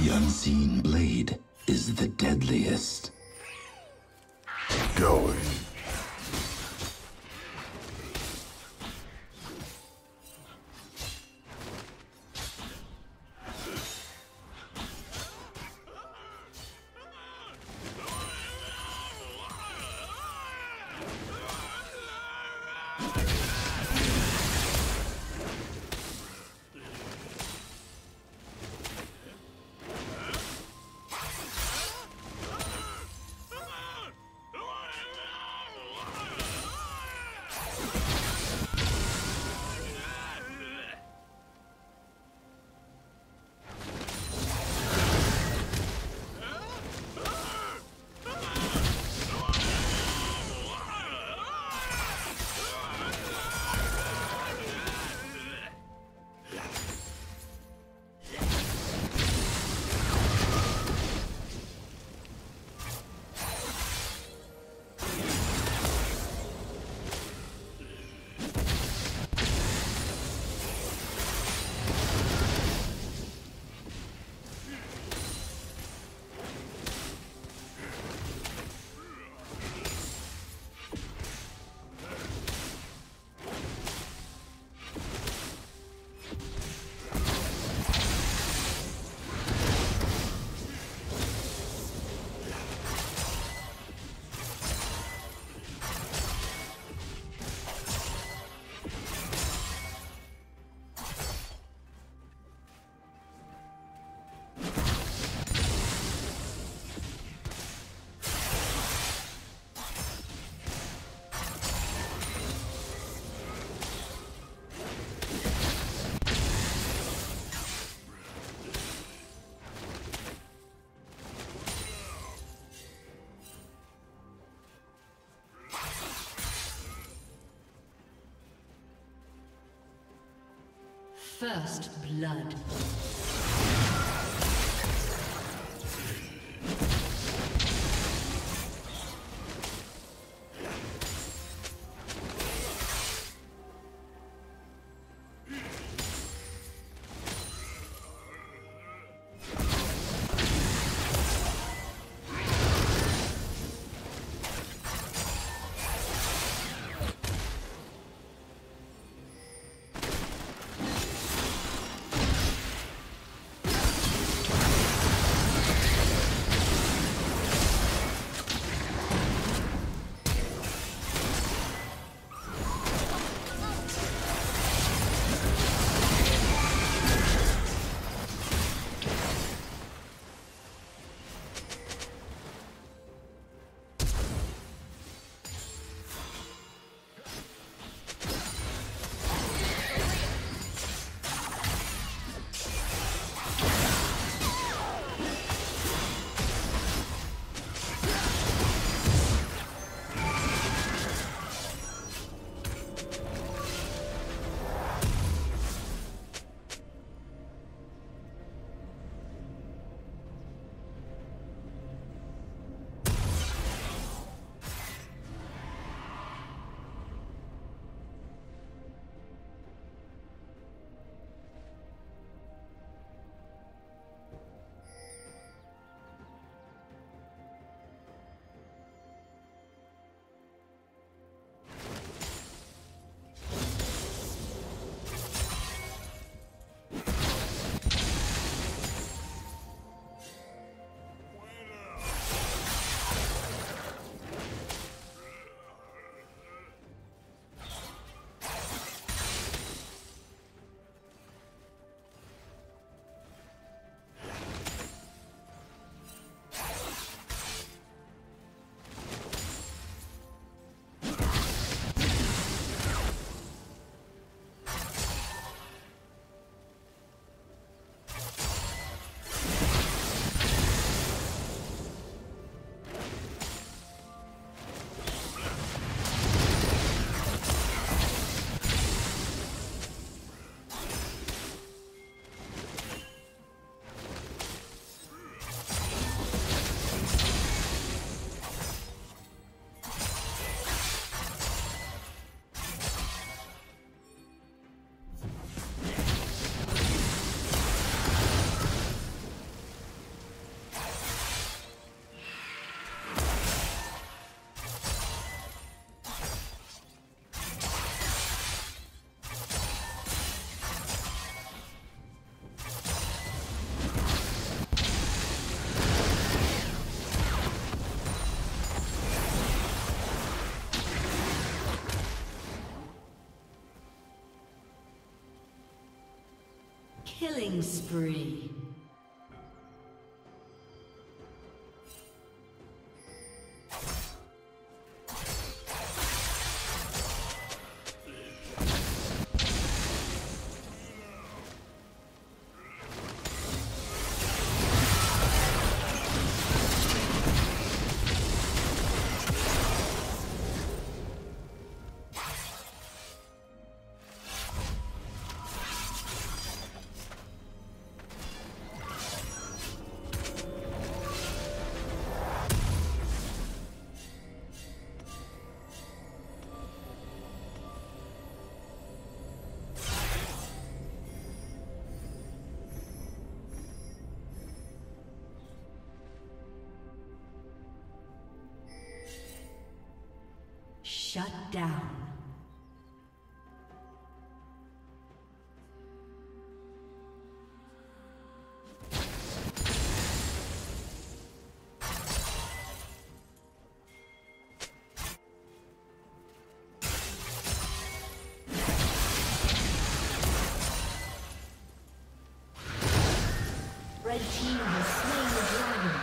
The unseen blade is the deadliest. Going. First blood. Killing spree. Shut down. Red team has slain the dragon.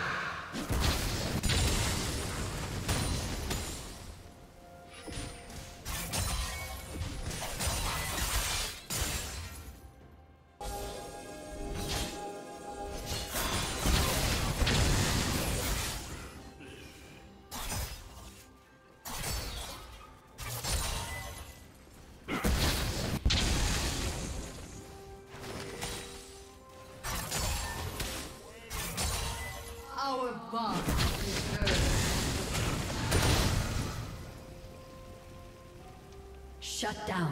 Shut down. Shut down.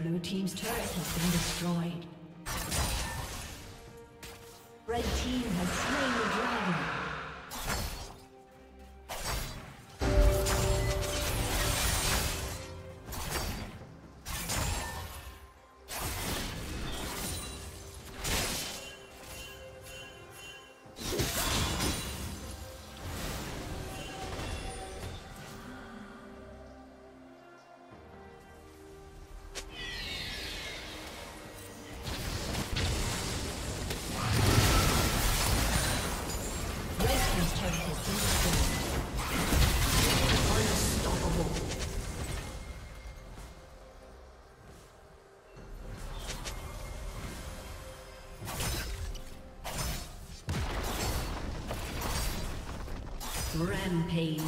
Blue team's turret has been destroyed. Red team has slain the dragon. Rampage.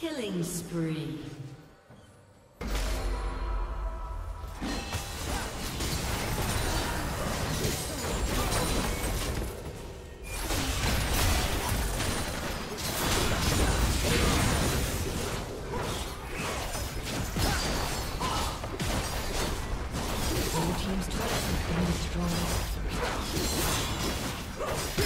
Killing spree. All teams' turrets have been destroyed.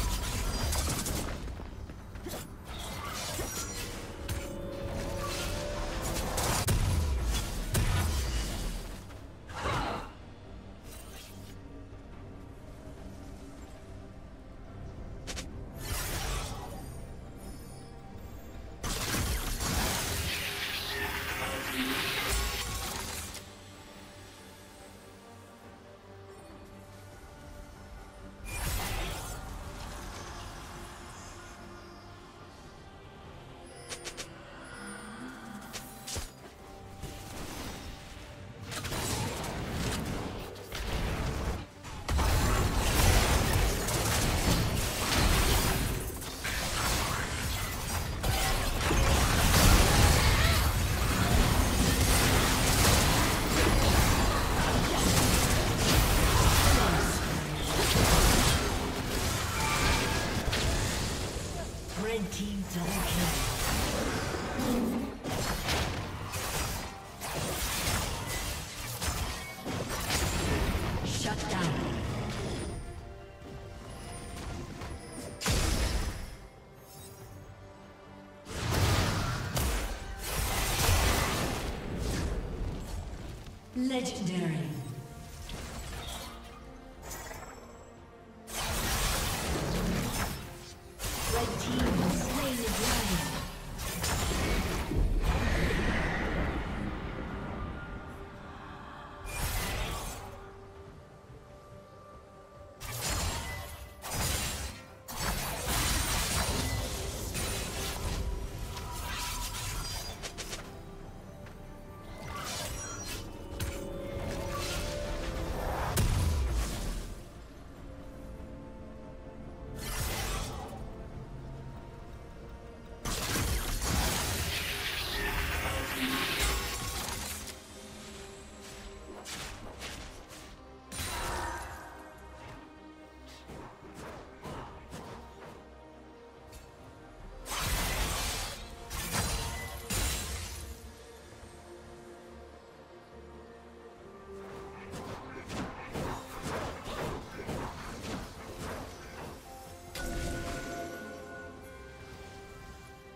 Legendary.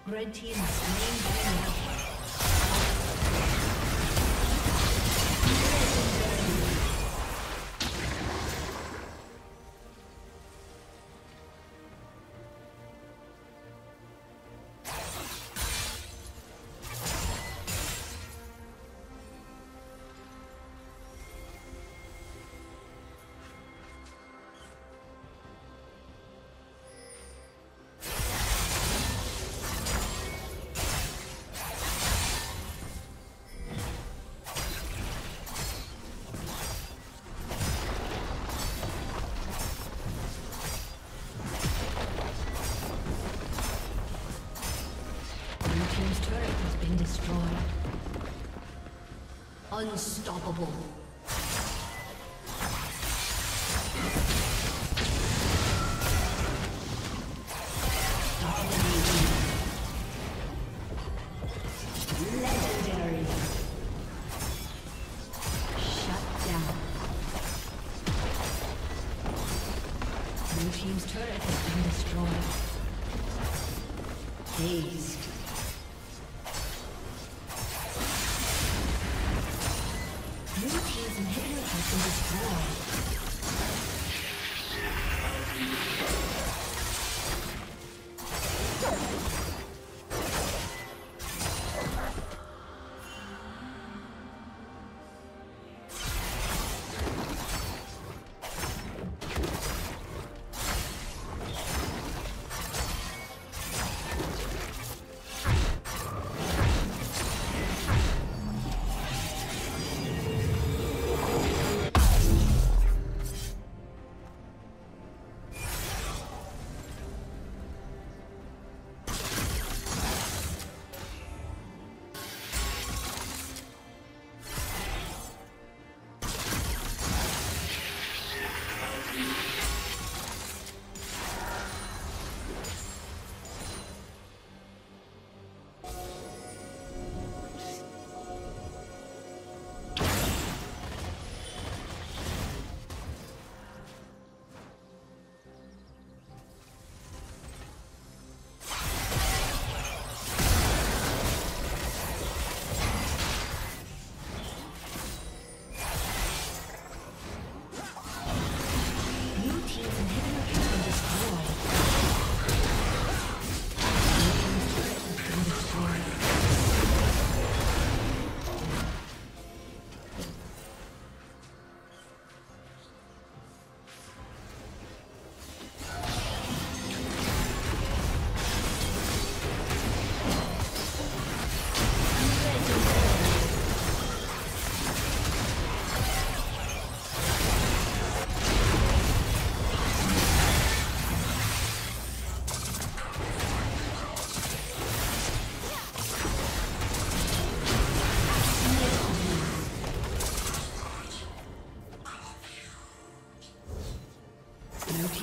Red team is slain by Legendary. Unstoppable. Legendary. Shut down. Blue team's turret has been destroyed. Dazed.